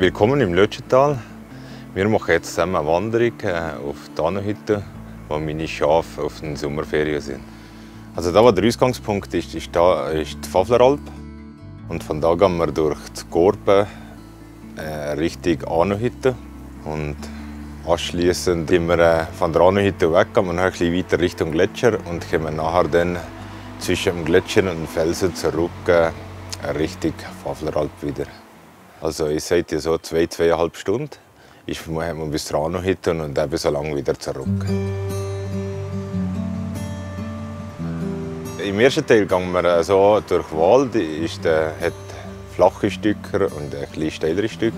Willkommen im Lötschental. Wir machen jetzt zusammen eine Wanderung auf die Anenhütte, wo meine Schafe auf den Sommerferien sind. Also da, wo der Ausgangspunkt ist, ist die Fafleralp. Und von da gehen wir durch die Gorben Richtung Anenhütte. Und anschließend sind wir von der Anenhütte weg, gehen wir noch ein bisschen weiter Richtung Gletscher und kommen nachher dann zwischen dem Gletscher und dem Felsen zurück Richtung Fafleralp wieder. Also ich sage dir so 2–2,5 Stunden. Ich muss bis zur Anenhütte und dann so lange wieder zurück. Im ersten Teil gehen wir so durch den Wald. Der hat flache Stücke und ein bisschen steilere Stück.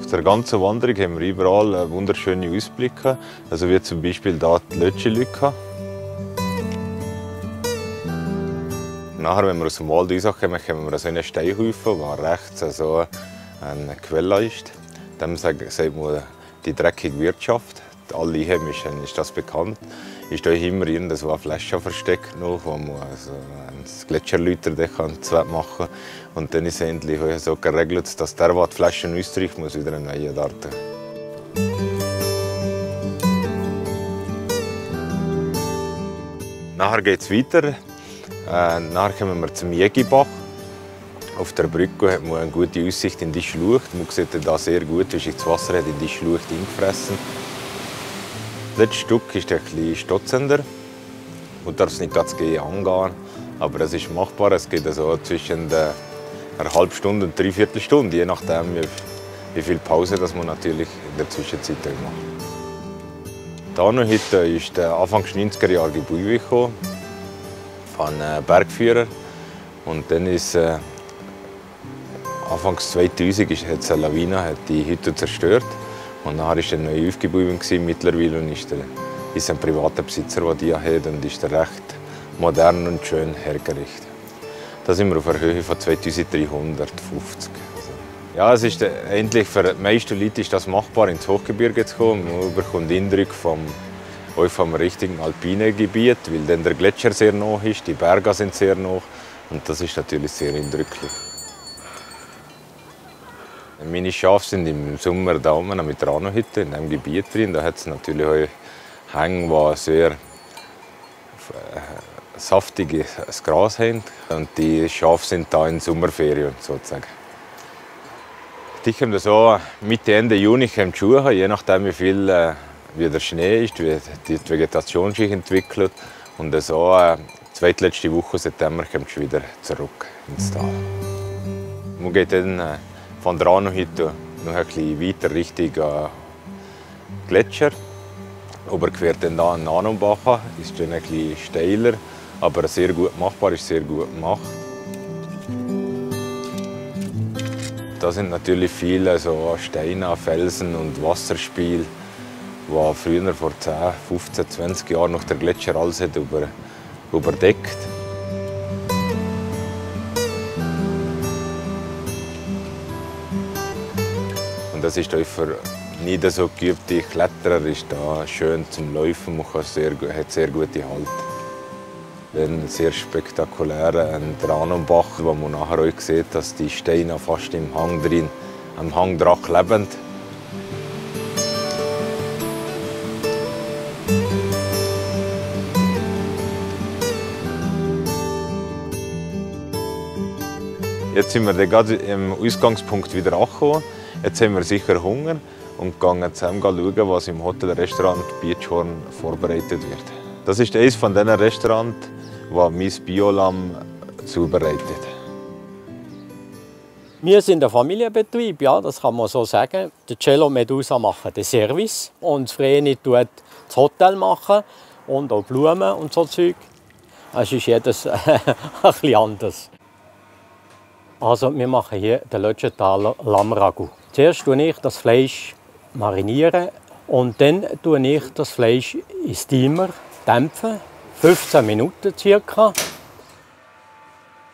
Auf der ganzen Wanderung haben wir überall wunderschöne Ausblicke, also wie zum Beispiel hier die Lötschenlücke. Nachher, wenn wir aus dem Wald rauskommen, kommen wir so einen Steinhaufen, wo rechts also eine Quelle ist. Dem sagt man die dreckige Wirtschaft. Alle Einheimischen ist das bekannt. Ist da immer irgendwo eine Flasche versteckt, noch, wo man also einen Gletscherläuter machen kann. Und dann ist endlich so geregelt, dass der, der die Flaschen ausstreicht, muss wieder einen neuen darten. Nachher geht es weiter. Nachher kommen wir zum Jägibach. Auf der Brücke hat man eine gute Aussicht in die Schlucht. Man sieht da sehr gut, wie sich das Wasser hat in die Schlucht eingefressen. Das letzte Stück ist ein bisschen stotzender. Man darf es nicht ganz gehen angehen, aber es ist machbar. Es geht also zwischen einer halben Stunde und 3/4 Stunde, je nachdem, wie viel Pause das man natürlich in der Zwischenzeit macht. Die Anenhütte ist Anfang der 90er Jahre in Buiwico von Bergführer. Und dann ist Anfang 2000 hat eine Lawine die Hütte zerstört. Und nachher war eine neue Aufgebäudung. Mittlerweile ist ein privater Besitzer, der die hat, und ist recht modern und schön hergerichtet. Da sind wir auf einer Höhe von 2350. Ja, es ist endlich für die meisten Leute ist das machbar, ins Hochgebirge zu kommen. Man bekommt den Eindruck vom richtigen alpinen Gebiet, weil dann der Gletscher sehr nah ist, die Berge sind sehr nah. Und das ist natürlich sehr eindrücklich. Meine Schafe sind im Sommer da oben mit der Anenhütte in diesem Gebiet drin. Da hat es natürlich auch Hänge, die sehr saftiges Gras haben. Und die Schafe sind da in Sommerferien sozusagen. Die kommen so Mitte, Ende Juni in die Schuhe, je nachdem wie viel wie der Schnee ist, wie die Vegetation sich entwickelt. Und so zweitletzte Woche September kommt sie wieder zurück ins Tal. Man geht dann, von der Anenhütte noch ein bisschen weiter Richtung Gletscher. Überquert dann hier Nanobacher, ist dann ein bisschen steiler, aber sehr gut machbar, ist sehr gut gemacht. Da sind natürlich viele so Steine, Felsen und Wasserspiele, die früher vor 10, 15, 20 Jahren noch der Gletscher alles hat überdeckt. Das ist für nicht so geübte Kletterer ist da schön zum Laufen, man hat sehr gute Halt. Dann sehr spektakulär ein Dranobach, wo man nachher auch sieht, dass die Steine fast im Hang drin, am Hang dran klebend. Jetzt sind wir gerade im Ausgangspunkt wieder angekommen. Jetzt haben wir sicher Hunger und gehen zusammen schauen, was im Hotelrestaurant Bietschhorn vorbereitet wird. Das ist eines von diesen Restaurants, das mein Biolamm zubereitet. Wir sind ein Familienbetrieb, ja, das kann man so sagen. Der Cello Medusa macht den Service und Vreni tut das Hotel machen und auch Blumen und so Zeug. Es ist jedes ein bisschen anders. Also, wir machen hier den Lötschentaler Lammragout. Zuerst mariniere ich das Fleisch und dann dämpfe ich das Fleisch in Steamer. 15 Minuten circa.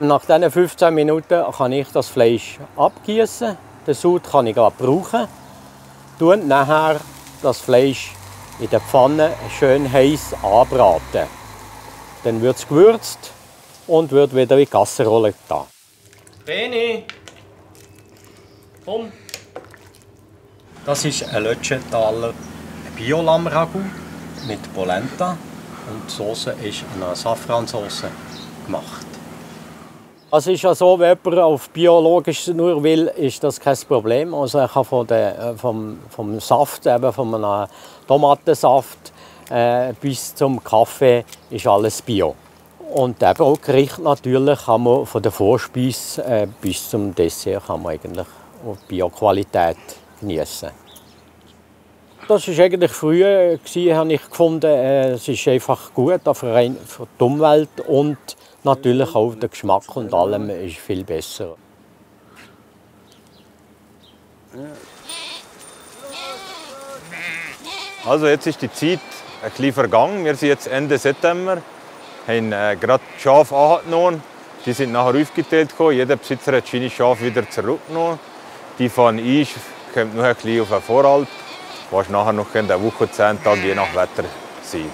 Nach diesen 15 Minuten kann ich das Fleisch abgießen. Den Sud kann ich brauchen. Tue nachher das Fleisch in der Pfanne schön heiß anbraten. Dann wird es gewürzt und wird wieder in die Kasserole getan. Beni! Komm! Das ist ein Lötschentaler Biolammragout mit Polenta und die Soße ist eine Safransauce gemacht. Es ist ja so, wenn jemand auf biologisch nur will, ist das kein Problem. Also er kann vom Saft, eben von einem Tomatensaft bis zum Kaffee, ist alles bio. Und eben auch Gericht natürlich kann man von der Vorspeise bis zum Dessert kann man eigentlich auf Bioqualität genießen. Das war eigentlich früher, habe ich gefunden. Es ist einfach gut für die Umwelt und natürlich auch der Geschmack und allem ist viel besser. Also jetzt ist die Zeit ein bisschen vergangen. Wir sind jetzt Ende September, haben gerade die Schafe angenommen. Die sind nachher aufgeteilt gekommen. Jeder Besitzer hat seine Schafe wieder zurückgenommen. Die von uns kommt noch ein bisschen auf den Voralp, wo es nachher noch eine Woche, 10 Tage je nach Wetter sein.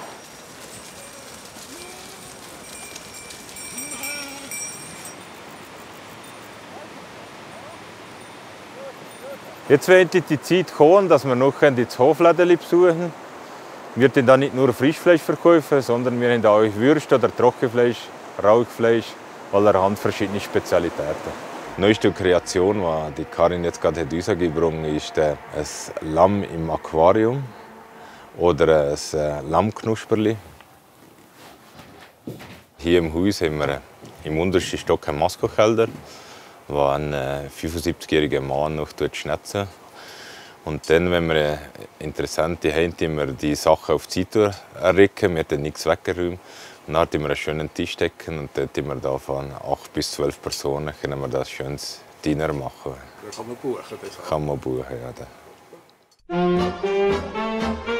Jetzt wird die Zeit kommen, dass wir noch das Hofläden besuchen können. Wir haben da nicht nur Frischfleisch verkaufen, sondern wir haben auch Würste oder Trockenfleisch, Rauchfleisch, allerhand verschiedene Spezialitäten. Die neueste Kreation, die Karin jetzt gerade rausgebracht hat, ist ein Lamm im Aquarium oder ein Lammknusperli. Hier im Haus haben wir im untersten Stock einen Maskokelder, wo ein 75-jähriger Mann noch schnitzen. Und dann, wenn wir Interessenten haben, die wir die Sachen auf die Zeit erregen, wir haben nichts weggeräumt. Und dann haben wir einen schönen Tisch decken und dort haben wir da von 8 bis 12 Personen können wir das schönes Dinner machen. Da kann man buchen. Kann man buchen, ja.